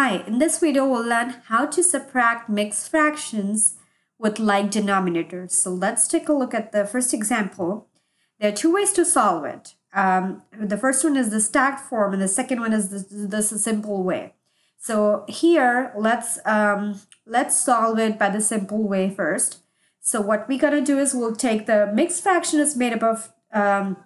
Hi, in this video we'll learn how to subtract mixed fractions with like denominators. So let's take a look at the first example. There are two ways to solve it. The first one is the stacked form and the second one is this simple way. So here let's solve it by the simple way first. So what we're gonna do is we'll take the mixed fraction is made up of a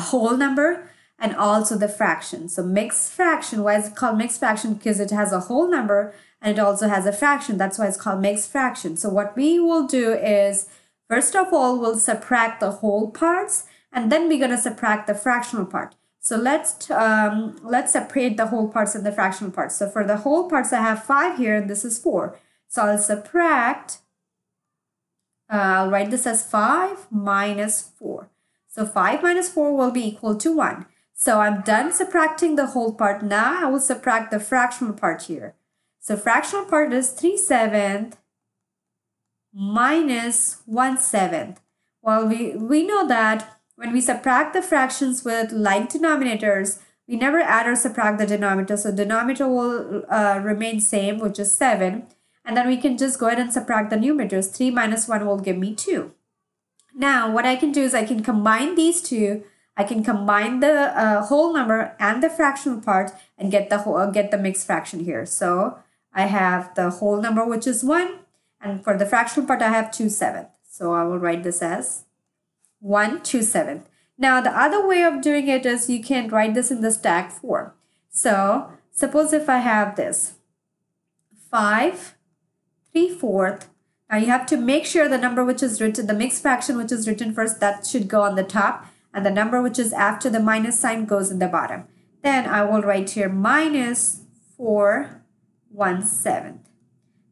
whole number and also the fraction. So mixed fraction, why is it called mixed fraction? Because it has a whole number and it also has a fraction. That's why it's called mixed fraction. So what we will do is, first of all, we'll subtract the whole parts and then we're gonna subtract the fractional part. So let's separate the whole parts and the fractional parts. So for the whole parts, I have 5 here and this is 4. So I'll subtract, I'll write this as 5 minus 4. So 5 minus 4 will be equal to 1. So I'm done subtracting the whole part. Now I will subtract the fractional part here. So fractional part is 3/7 minus 1/7. Well, we know that when we subtract the fractions with like denominators, we never add or subtract the denominator. So denominator will remain same, which is 7. And then we can just go ahead and subtract the numerators. 3 minus 1 will give me 2. Now what I can do is I can combine these two. I can combine the whole number and the fractional part and get the mixed fraction here. So I have the whole number, which is 1, and for the fractional part I have 2/7. So I will write this as 1 2/7. Now the other way of doing it is you can write this in the stacked form. So suppose if I have this 5 3/4. Now you have to make sure the number which is written, the mixed fraction which is written first, that should go on the top. And the number which is after the minus sign goes in the bottom. Then I will write here minus 4 1/7.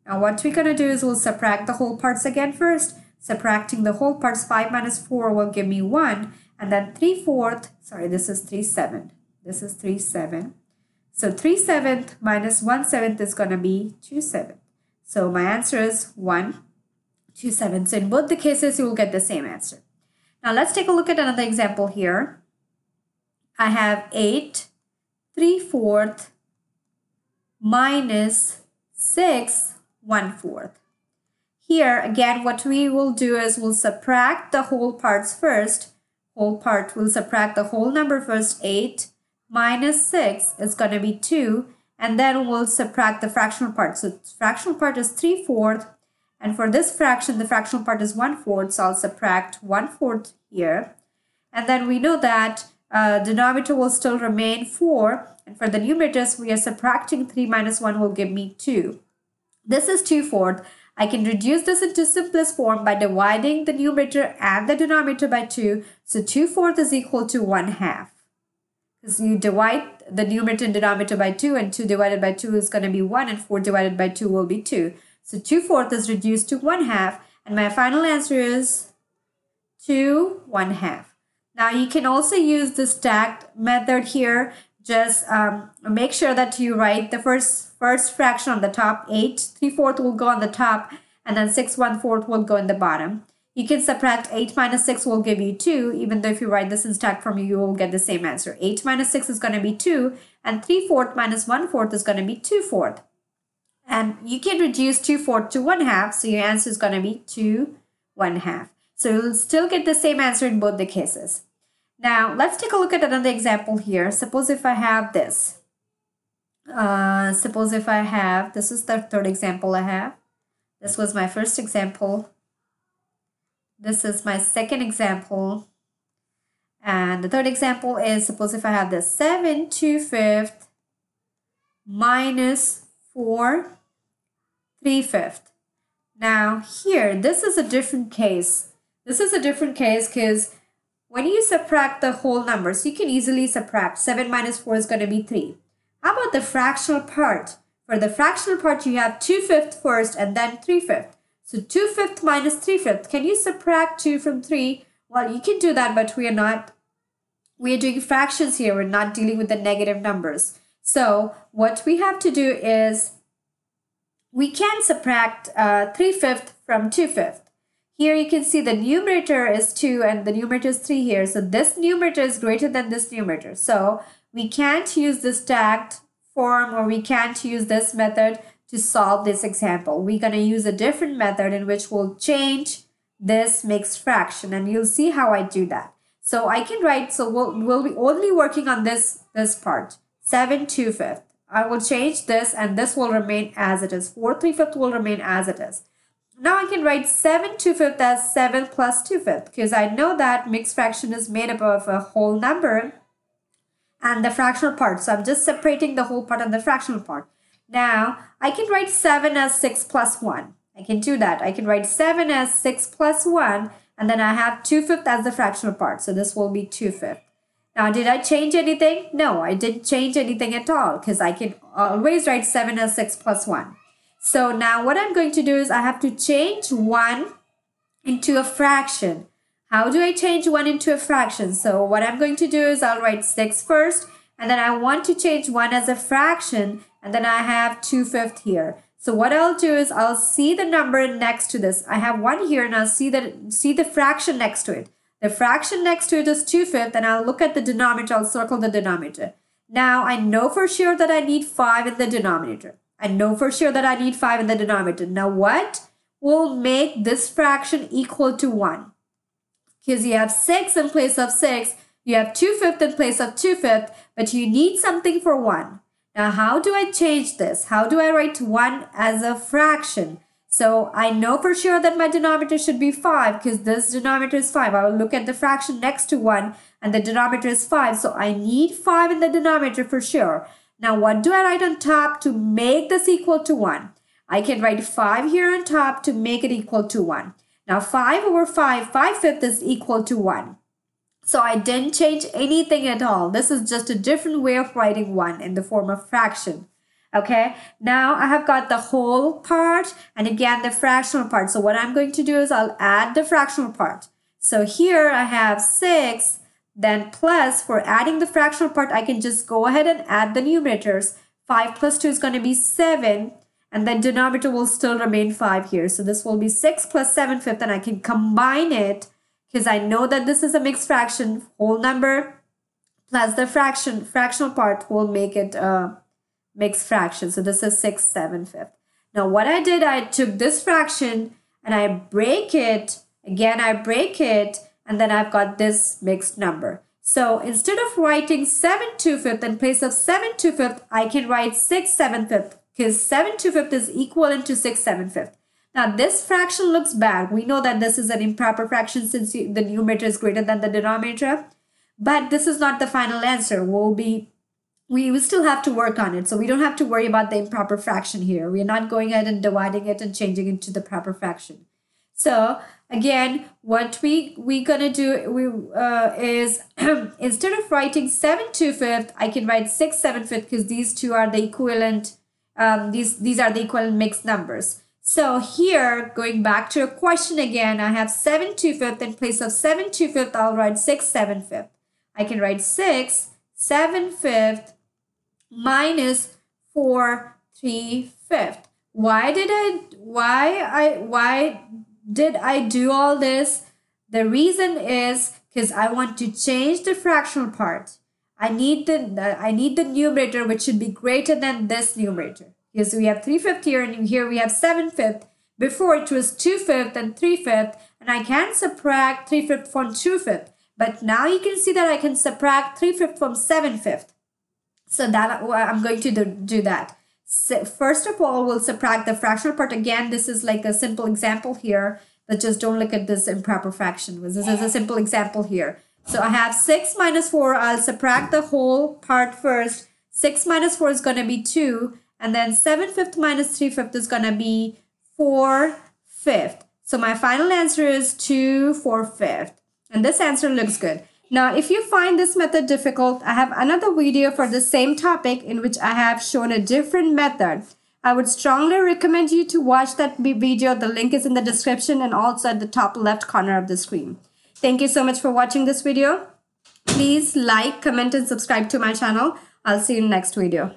Now what we're going to do is we'll subtract the whole parts again first. Subtracting the whole parts, 5 minus 4 will give me 1. And then 3/4, sorry, this is 3/7. This is 3/7. So 3/7 minus 1/7 is going to be 2/7. So my answer is 1 2/7. So in both the cases, you will get the same answer. Now let's take a look at another example here. I have 8 3/4 minus 6 1/4. Here again, what we will do is we'll subtract the whole parts first. Whole part, we'll subtract the whole number first. 8 minus 6 is going to be 2. And then we'll subtract the fractional part. So fractional part is 3/4. And for this fraction, the fractional part is 1/4, so I'll subtract 1/4 here. And then we know that denominator will still remain 4. And for the numerators, we are subtracting 3 minus 1 will give me 2. This is 2/4. I can reduce this into simplest form by dividing the numerator and the denominator by 2. So 2/4 is equal to 1/2. Because you divide the numerator and denominator by 2, and 2 divided by 2 is going to be 1, and 4 divided by 2 will be 2. So 2/4 is reduced to 1/2, and my final answer is 2 1/2. Now you can also use the stacked method here. Just make sure that you write the first fraction on the top. 8 3/4 will go on the top, and then 6 1/4 will go in the bottom. You can subtract 8 minus 6 will give you 2, even though if you write this in stacked form, you will get the same answer. 8 minus 6 is going to be 2, and 3/4 minus 1/4 is going to be 2/4. And you can reduce 2/4 to 1/2, so your answer is going to be 2 1/2. So you'll still get the same answer in both the cases. Now, let's take a look at another example here. Suppose if I have this. This is the third example I have. This was my first example. This is my second example. And the third example is, suppose if I have this 7 2/5 minus 4 3/5. Now here, this is a different case. This is a different case because when you subtract the whole numbers, you can easily subtract. 7 minus 4 is going to be 3. How about the fractional part? For the fractional part, you have 2/5 first and then 3/5. So 2/5 minus 3/5. Can you subtract 2 from 3? Well, you can do that, but we are doing fractions here. We're not dealing with the negative numbers. So what we have to do is we can subtract 3/5 from 2/5. Here you can see the numerator is 2 and the numerator is 3 here. So this numerator is greater than this numerator. So we can't use the stacked form, or we can't use this method to solve this example. We're going to use a different method in which we'll change this mixed fraction, and you'll see how I do that. So I can write, so we'll be only working on this part, 7 2/5. I will change this and this will remain as it is. 4 3/5 will remain as it is. Now I can write 7 2/5 as 7 plus 2/5, because I know that mixed fraction is made up of a whole number and the fractional part. So I'm just separating the whole part and the fractional part. Now I can write 7 as 6 plus 1. I can do that. I can write 7 as 6 plus 1, and then I have 2/5 as the fractional part. So this will be 2/5. Now, did I change anything? No, I didn't change anything at all, because I can always write 7 as 6 plus 1. So now what I'm going to do is I have to change 1 into a fraction. How do I change 1 into a fraction? So what I'm going to do is I'll write 6 first, and then I want to change 1 as a fraction, and then I have 2/5 here. So what I'll do is I'll see the number next to this. I have 1 here, and I'll see the fraction next to it. The fraction next to it is 2/5, and I'll look at the denominator. I'll circle the denominator. Now I know for sure that I need 5 in the denominator. I know for sure that I need 5 in the denominator. Now what will make this fraction equal to 1? Because you have 6 in place of 6. You have 2/5 in place of 2/5, but you need something for 1. Now, how do I change this? How do I write 1 as a fraction? So I know for sure that my denominator should be 5, because this denominator is 5. I will look at the fraction next to 1, and the denominator is 5. So I need 5 in the denominator for sure. Now, what do I write on top to make this equal to 1? I can write 5 here on top to make it equal to 1. Now, 5/5 is equal to 1. So I didn't change anything at all. This is just a different way of writing 1 in the form of fraction. Okay, now I have got the whole part and again the fractional part. So what I'm going to do is I'll add the fractional part. So here I have 6, then plus, for adding the fractional part, I can just go ahead and add the numerators. 5 plus 2 is going to be 7, and then denominator will still remain 5 here. So this will be 6 plus 7/5, and I can combine it, because I know that this is a mixed fraction. Whole number plus the fractional part will make it a mixed fraction. So this is 6 7/5. Now what I did, I took this fraction and I break it. Again, I break it, and then I've got this mixed number. So instead of writing 7 2/5 in place of 7 2/5, I can write 6 7/5, because 7 2/5 is equivalent to 6 7/5. Now, this fraction looks bad. We know that this is an improper fraction, since the numerator is greater than the denominator. But this is not the final answer. We still have to work on it. So we don't have to worry about the improper fraction here. We're not going ahead and dividing it and changing it to the proper fraction. So again, what we're going to do is instead of writing 7 2/5, I can write 6 7/5, because these two are the equivalent. These are the equivalent mixed numbers. So here, going back to a question again, I have 7 2/5 in place of 7 2/5. I'll write 6 7/5. I can write 6 7/5 minus 4 3/5. Why did I do all this? The reason is because I want to change the fractional part. I need the numerator, which should be greater than this numerator. Yes, we have 3/5 here, and here we have 7/5. Before it was 2/5 and 3/5, and I can subtract 3/5 from 2/5. But now you can see that I can subtract 3/5 from 7/5. So that I'm going to do that. So first of all, we'll subtract the fractional part. Again, this is like a simple example here, but just don't look at this improper fraction. This is a simple example here. So I have 6 minus 4. I'll subtract the whole part first. 6 minus 4 is going to be 2. And then 7/5 minus 3/5 is going to be 4/5. So my final answer is 2 4/5. And this answer looks good. Now, if you find this method difficult, I have another video for the same topic in which I have shown a different method. I would strongly recommend you to watch that video. The link is in the description and also at the top left corner of the screen. Thank you so much for watching this video. Please like, comment, and subscribe to my channel. I'll see you in the next video.